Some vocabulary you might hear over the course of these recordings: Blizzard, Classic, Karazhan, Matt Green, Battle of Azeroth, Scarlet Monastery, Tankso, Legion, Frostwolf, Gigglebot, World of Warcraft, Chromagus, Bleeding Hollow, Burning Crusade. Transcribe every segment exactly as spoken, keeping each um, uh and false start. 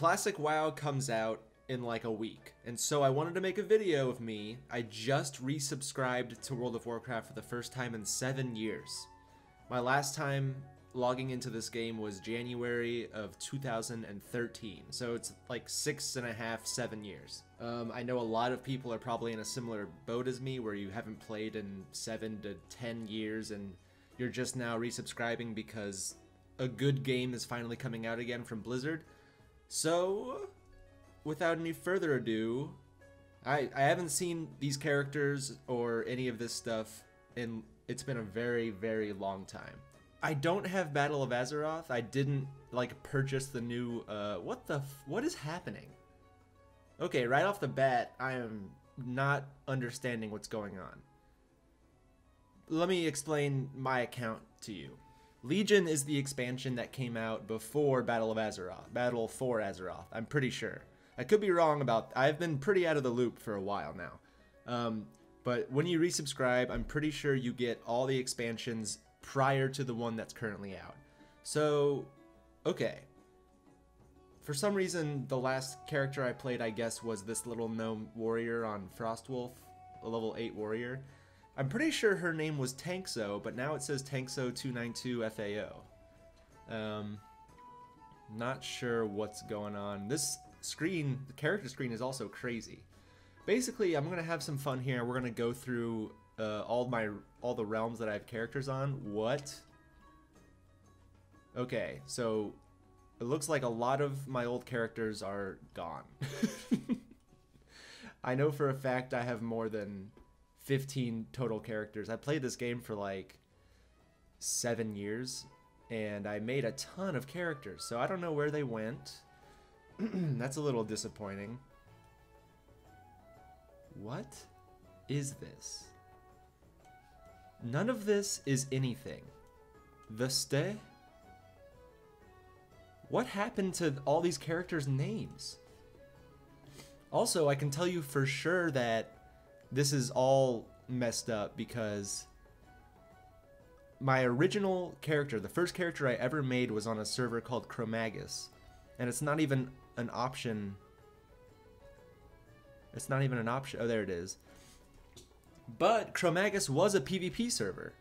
Classic WoW comes out in like a week, and so I wanted to make a video of me. I just resubscribed to World of Warcraft for the first time in seven years. My last time logging into this game was January of two thousand thirteen, so it's like six and a half, seven years. Um, I know a lot of people are probably in a similar boat as me, where you haven't played in seven to ten years, and you're just now resubscribing because a good game is finally coming out again from Blizzard. So, without any further ado, I, I haven't seen these characters or any of this stuff, and it's been a very, very long time. I don't have Battle of Azeroth. I didn't, like, purchase the new, uh, what the f- what is happening? Okay, right off the bat, I am not understanding what's going on. Let me explain my account to you. Legion is the expansion that came out before Battle of Azeroth. Battle for Azeroth, I'm pretty sure. I could be wrong about, I've been pretty out of the loop for a while now. Um, but when you resubscribe, I'm pretty sure you get all the expansions prior to the one that's currently out. So, okay. For some reason, the last character I played, I guess, was this little gnome warrior on Frostwolf, a level eight warrior. I'm pretty sure her name was Tankso, but now it says Tankso two ninety-two F A O. Um, not sure what's going on. This screen, the character screen, is also crazy. Basically, I'm gonna have some fun here. We're gonna go through Uh, all my all the realms that I have characters on. What? Okay, so it looks like a lot of my old characters are gone. I know for a fact I have more than fifteen total characters. I played this game for like seven years, and I made a ton of characters, so I don't know where they went. That's a little disappointing. What is this? None of this is anything. The stay? What happened to all these characters' names? Also, I can tell you for sure that this is all messed up because my original character, the first character I ever made, was on a server called Chromagus, and it's not even an option. It's not even an option. Oh, there it is. But Chromagus was a PvP server.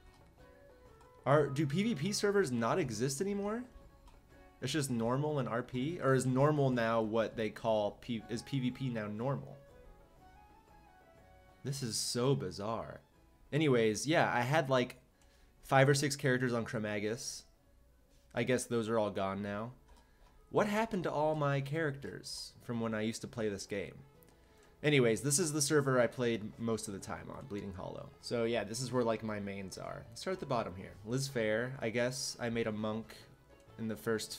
Are do PvP servers not exist anymore? It's just normal and R P, or is normal now what they call P, is PvP now normal? This is so bizarre. Anyways, yeah, I had like five or six characters on Chromagus. I guess those are all gone now. What happened to all my characters from when I used to play this game? Anyways, this is the server I played most of the time on, Bleeding Hollow. So yeah, this is where like my mains are. Let's start at the bottom here. Liz Fair, I guess I made a monk in the first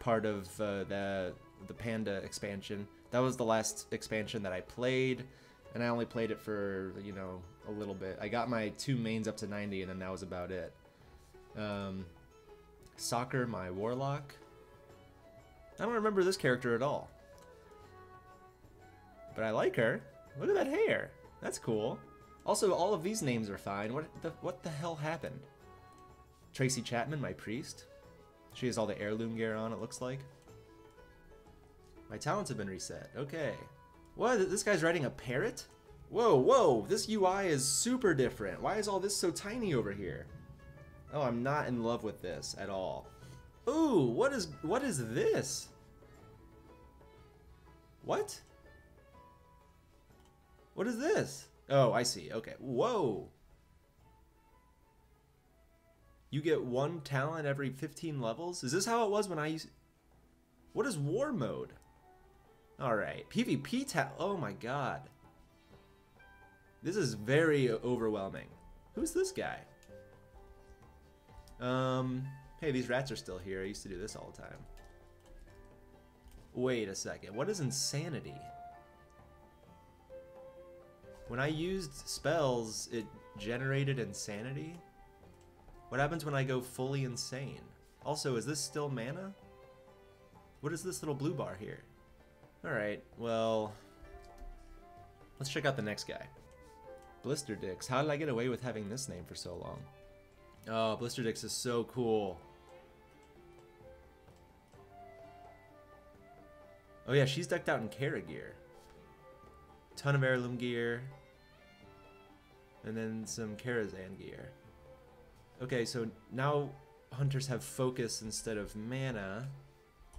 part of uh, the, the Panda expansion. That was the last expansion that I played, and I only played it for, you know, a little bit. I got my two mains up to ninety, and then that was about it. Um, Soccer, my warlock. I don't remember this character at all, but I like her. Look at that hair. That's cool. Also, all of these names are fine. What the, what the hell happened? Tracy Chapman, my priest. She has all the heirloom gear on, it looks like. My talents have been reset. Okay. What? This guy's riding a parrot? Whoa, whoa. This U I is super different. Why is all this so tiny over here? Oh, I'm not in love with this at all. Ooh, what is, what is this? What? What is this? Oh, I see. Okay. Whoa. You get one talent every fifteen levels? Is this how it was when I used... What is war mode? Alright. PvP ta... Oh my god. This is very overwhelming. Who's this guy? Um... Hey, these rats are still here. I used to do this all the time. Wait a second. What is insanity? When I used spells, it generated insanity? What happens when I go fully insane? Also, is this still mana? What is this little blue bar here? Alright, well... let's check out the next guy. Blister Dix. How did I get away with having this name for so long? Oh, Blister Dix is so cool. Oh yeah, she's decked out in Kara gear. Ton of heirloom gear. And then some Karazhan gear. Okay, so now hunters have focus instead of mana.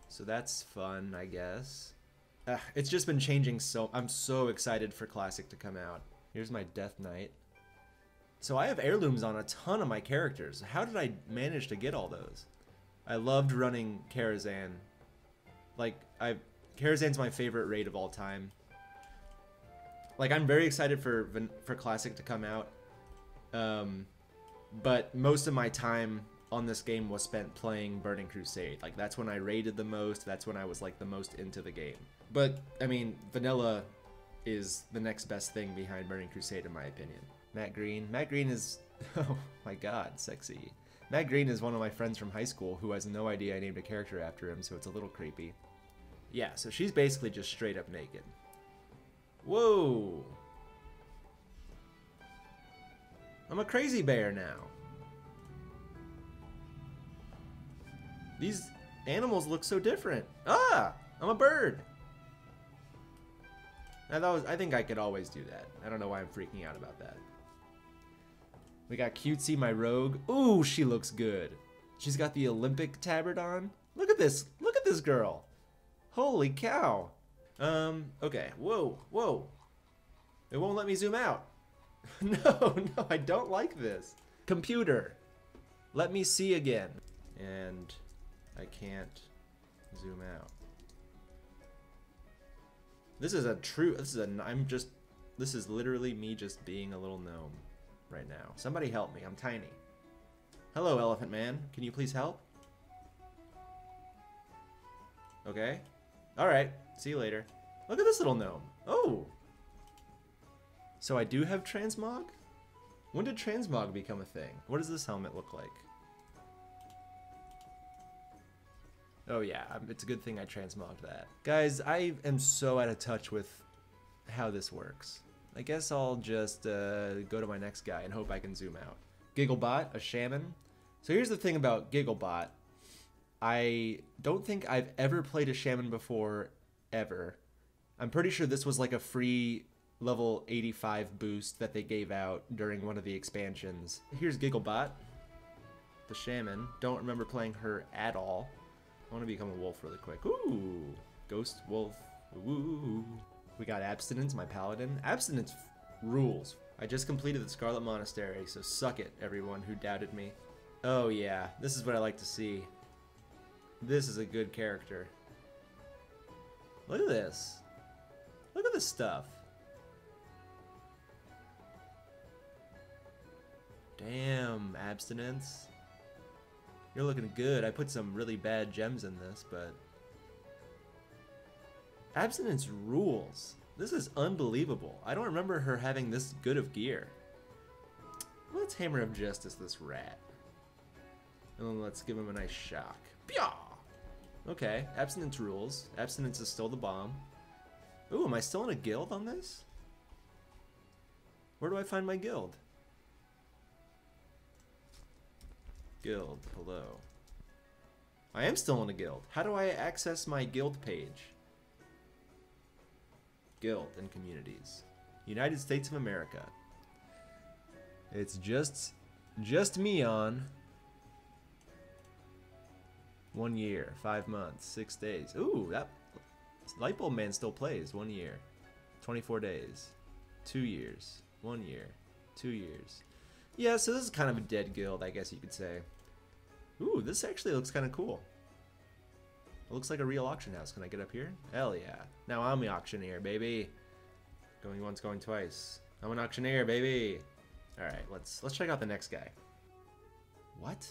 So that's fun, I guess. Ugh, it's just been changing, so I'm so excited for Classic to come out. Here's my Death Knight. So I have heirlooms on a ton of my characters. How did I manage to get all those? I loved running Karazhan. Like, I Karazhan's my favorite raid of all time. Like, I'm very excited for for Classic to come out. Um, but most of my time on this game was spent playing Burning Crusade. Like, that's when I raided the most. That's when I was, like, the most into the game. But, I mean, vanilla is the next best thing behind Burning Crusade, in my opinion. Matt Green. Matt Green is... Oh, my God. Sexy. Matt Green is one of my friends from high school who has no idea I named a character after him, so it's a little creepy. Yeah, so she's basically just straight up naked. Whoa! I'm a crazy bear now. These animals look so different. Ah! I'm a bird! Now that was, I think I could always do that. I don't know why I'm freaking out about that. We got Cutesy, my rogue. Ooh, she looks good. She's got the Olympic tabard on. Look at this. Look at this girl. Holy cow. Um, okay. Whoa, whoa. It won't let me zoom out. No, no, I don't like this. Computer, let me see again. And I can't zoom out. This is a true, this is a, I'm just, this is literally me just being a little gnome right now. Somebody help me, I'm tiny. Hello, Elephant Man, can you please help? Okay, all right, see you later. Look at this little gnome, oh. So I do have transmog? When did transmog become a thing? What does this helmet look like? Oh yeah, it's a good thing I transmogged that. Guys, I am so out of touch with how this works. I guess I'll just uh, go to my next guy and hope I can zoom out. Gigglebot, a shaman. So here's the thing about Gigglebot. I don't think I've ever played a shaman before, ever. I'm pretty sure this was like a free level eighty-five boost that they gave out during one of the expansions. Here's Gigglebot, the shaman. Don't remember playing her at all. I want to become a wolf really quick. Ooh, ghost wolf. Ooh. We got Abstinence, my paladin. Abstinence rules. I just completed the Scarlet Monastery, so suck it, everyone who doubted me. Oh yeah, this is what I like to see. This is a good character. Look at this. Look at this stuff. Damn, Abstinence. You're looking good. I put some really bad gems in this, but... Abstinence rules. This is unbelievable. I don't remember her having this good of gear. Let's Hammer of Justice this rat. And then let's give him a nice shock. Pyah! Okay, Abstinence rules. Abstinence is still the bomb. Ooh, am I still in a guild on this? Where do I find my guild? Guild, hello. I am still in a guild. How do I access my guild page? Guild and communities. United States of America. It's just, just me on. One year, five months, six days. Ooh, that Lightbulb Man still plays. One year, twenty-four days, two years, one year, two years. Yeah, so this is kind of a dead guild, I guess you could say. Ooh, this actually looks kind of cool. It looks like a real auction house. Can I get up here? Hell yeah. Now I'm the auctioneer, baby. Going once, going twice. I'm an auctioneer, baby. All right, let's let's check out the next guy. What?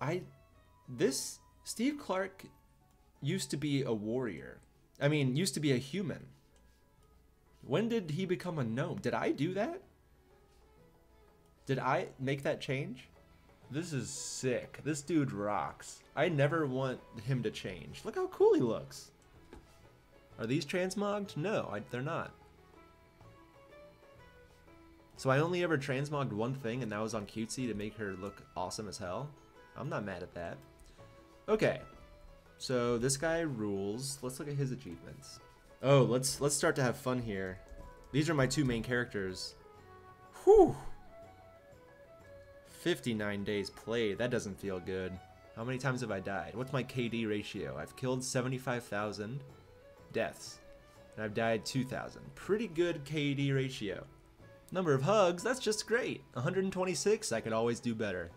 I this Steve Clark used to be a warrior. I mean, used to be a human. When did he become a gnome? Did I do that? Did I make that change? This is sick. This dude rocks. I never want him to change. Look how cool he looks. Are these transmogged? No, I, they're not. So I only ever transmogged one thing, and that was on Cutesy to make her look awesome as hell. I'm not mad at that. Okay. So this guy rules. Let's look at his achievements. Oh, let's let's start to have fun here. These are my two main characters. Whew. fifty-nine days played. That doesn't feel good. How many times have I died? What's my K D ratio? I've killed seventy-five thousand deaths. And I've died two thousand. Pretty good K D ratio. Number of hugs, that's just great. one hundred twenty-six, I could always do better.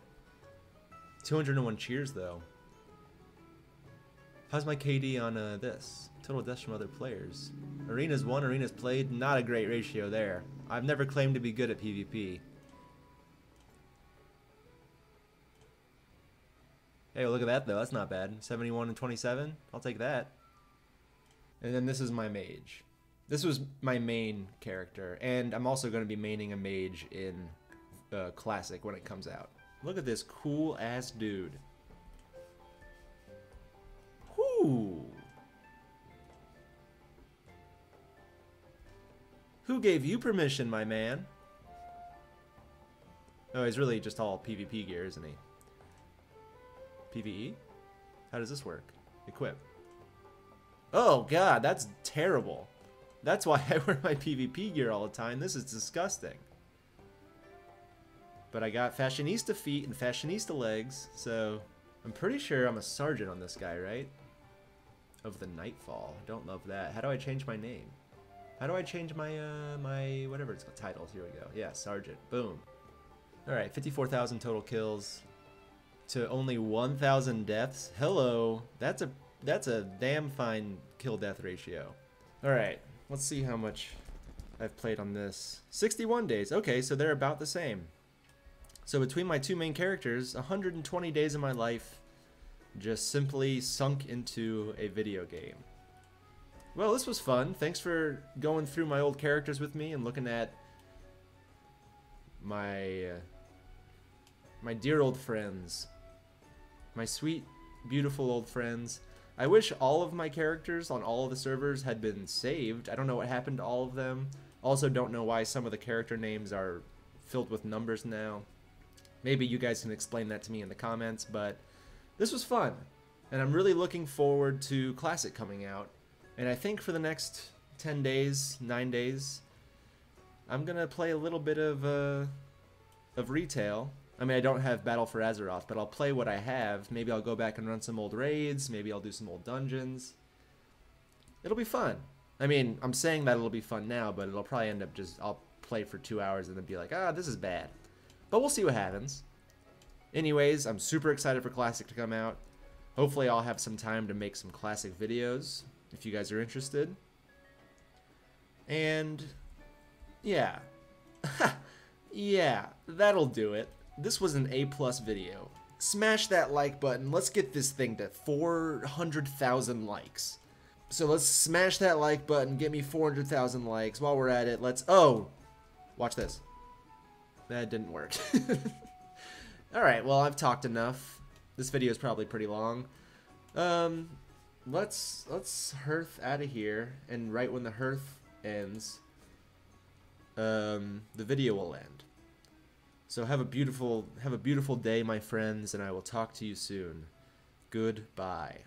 two hundred one cheers though. How's my K D on uh, this? Total deaths from other players. Arenas won, arenas played, not a great ratio there. I've never claimed to be good at PvP. Hey, well, look at that though, that's not bad. seventy-one and twenty-seven, I'll take that. And then this is my mage. This was my main character, and I'm also going to be maining a mage in uh, Classic when it comes out. Look at this cool ass dude. Whoo! Who gave you permission, my man? Oh, he's really just all PvP gear, isn't he? PvE? How does this work? Equip. Oh god, that's terrible. That's why I wear my PvP gear all the time. This is disgusting. But I got fashionista feet and fashionista legs, so I'm pretty sure I'm a sergeant on this guy, right? Of the Nightfall. Don't love that. How do I change my name? How do I change my, uh, my, whatever it's called, titles? Here we go. Yeah, sergeant. Boom. Alright, fifty-four thousand total kills to only one thousand deaths. Hello. That's a, that's a damn fine kill-death ratio. Alright. Let's see how much I've played on this. sixty-one days. Okay, so they're about the same. So between my two main characters, one hundred twenty days of my life just simply sunk into a video game. Well, this was fun. Thanks for going through my old characters with me and looking at my uh, my dear old friends. My sweet, beautiful old friends. I wish all of my characters on all of the servers had been saved. I don't know what happened to all of them. Also don't know why some of the character names are filled with numbers now. Maybe you guys can explain that to me in the comments, but this was fun. And I'm really looking forward to Classic coming out. And I think for the next ten days, nine days, I'm gonna play a little bit of, uh, of retail. I mean, I don't have Battle for Azeroth, but I'll play what I have. Maybe I'll go back and run some old raids. Maybe I'll do some old dungeons. It'll be fun. I mean, I'm saying that it'll be fun now, but it'll probably end up just... I'll play for two hours and then be like, ah, this is bad. But we'll see what happens. Anyways, I'm super excited for Classic to come out. Hopefully I'll have some time to make some Classic videos, if you guys are interested. And... yeah. Yeah, that'll do it. This was an A plus video. Smash that like button. Let's get this thing to four hundred thousand likes. So let's smash that like button. Get me four hundred thousand likes. While we're at it, let's... oh! Watch this. That didn't work. Alright, well, I've talked enough. This video is probably pretty long. Um, let's, let's hearth out of here. And right when the hearth ends, um, the video will end. So have a beautiful have a beautiful day, my friends, and I will talk to you soon. Goodbye.